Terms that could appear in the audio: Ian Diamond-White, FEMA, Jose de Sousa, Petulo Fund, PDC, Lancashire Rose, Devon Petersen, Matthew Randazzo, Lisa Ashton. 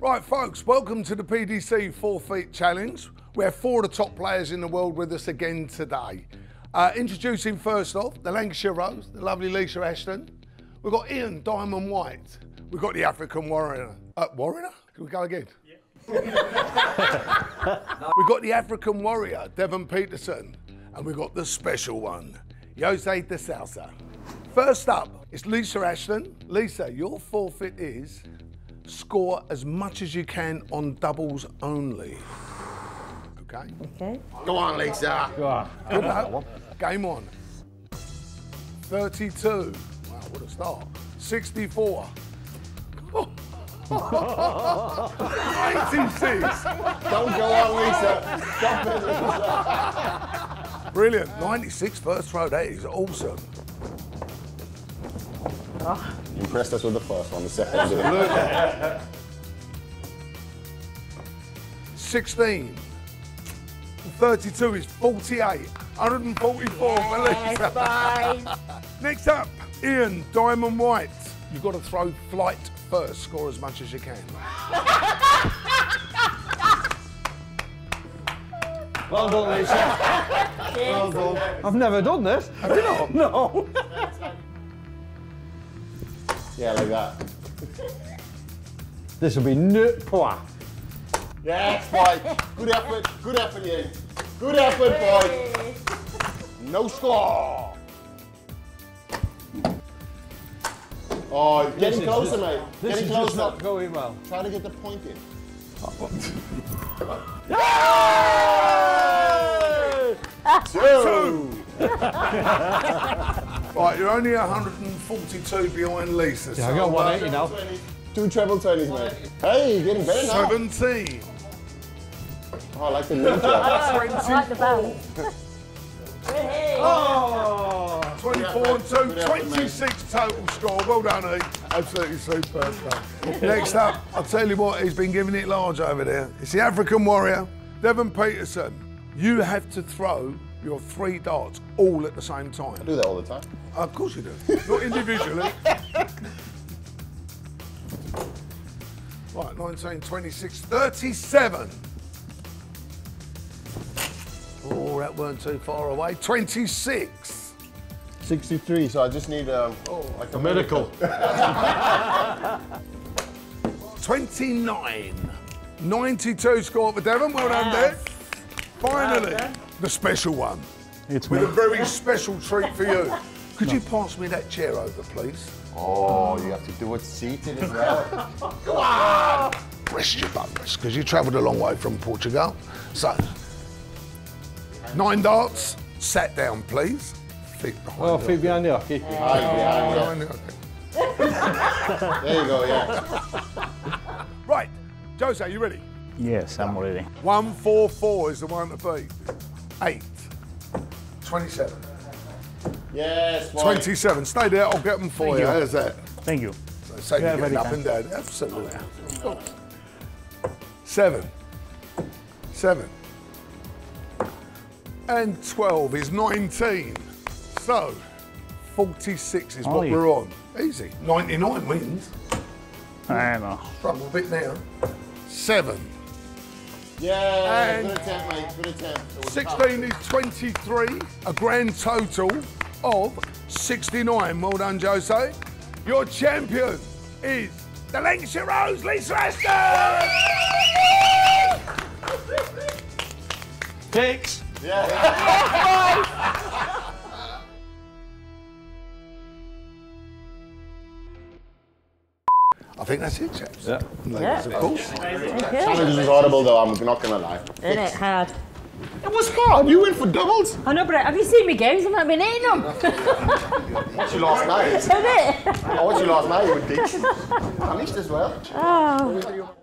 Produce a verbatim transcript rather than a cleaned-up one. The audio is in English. Right folks, welcome to the P D C Four Feet Challenge. We have four of the top players in the world with us again today. Uh, introducing first off, the Lancashire Rose, the lovely Lisa Ashton. We've got Ian Diamond-White. We've got the African Warrior. Uh, warrior? Can we go again? Yeah. We've got the African Warrior, Devon Petersen. And we've got the special one, Jose de Sousa. First up, it's Lisa Ashton. Lisa, your forfeit is score as much as you can on doubles only. Okay. Okay. Go on, Lisa. Go on. Good luck. Game on. thirty-two. Wow, what a start. sixty-four. ninety-six. Don't go on, Lisa. Stop it, Lisa. Brilliant. ninety-six first throw. That is awesome. Oh. You impressed us with the first one, the second one didn't. sixteen. thirty-two is forty-eight. one hundred forty-four, yes, for Lisa. Bye. Next up, Ian Diamond-White. You've got to throw flight first. Score as much as you can. Well done, Lisa. Well done. I've never done this. Have you not? No. Yeah, like that. This will be ne pois. Yes, boy. Good effort. Good effort, Ian. Good effort, boy. No score. Oh, you're getting closer, mate. Getting closer. Not going well. Try to get the point in. Yay! Two. Right, you're only one hundred forty-two behind Lisa. Yeah, so I got one eighty now. Two treble twenties, mate. Hey, you're getting better now. seventeen. Oh, I like the move. I like the bounce. Oh, twenty-four and two, twenty-six total score. Well done, E. Absolutely superb. Next up, I'll tell you what, he's been giving it large over there. It's the African Warrior, Devon Petersen. You have to throw your three darts all at the same time. I do that all the time. Uh, of course you do. Not individually. Right, nineteen, twenty-six, thirty-seven. Oh, that weren't too far away. twenty-six. sixty-three, so I just need um, oh, like a... a miracle. twenty-nine. ninety-two score for Devon. Well done, Dev. Finally, well, the special one. It's with me. A very special treat for you. Could no. you pass me that chair over, please? Oh, you have to do it seated as well. Go on! Rest your buttons, because you travelled a long way from Portugal. So... Nine darts. Sat down, please. Feet behind. Oh, feet behind the hockey. Behind the hockey. There you go, yeah. Right, Jose, you ready? Yes, I'm ready. One, four, four is the one to beat. Eight. Twenty-seven. Yes, boy. Twenty-seven. Stay there. I'll get them for you. How's that? Thank you. So save you getting up and down. Absolutely. Of course. Seven. Seven. And twelve is nineteen. So, forty-six is what we're on. Easy. ninety-nine wins. I know. Struggle a bit now. Seven. Yeah, and good attempt, mate. Good attempt. sixteen is twenty-three. A grand total of sixty-nine. Well done, Jose. Your champion is the Lancashire Rose, Lisa Ashton. Takes. Yeah. I think that's it, chaps. Yeah. Ladies, yeah. Of course. Okay. Challenge was horrible, though, I'm not going to lie. Isn't it hard? It was hard. You went for doubles. I know, but have you seen me games? I've not been eating them. What you last night? Isn't it? I watched you last night. You were decent. I missed as well. Oh.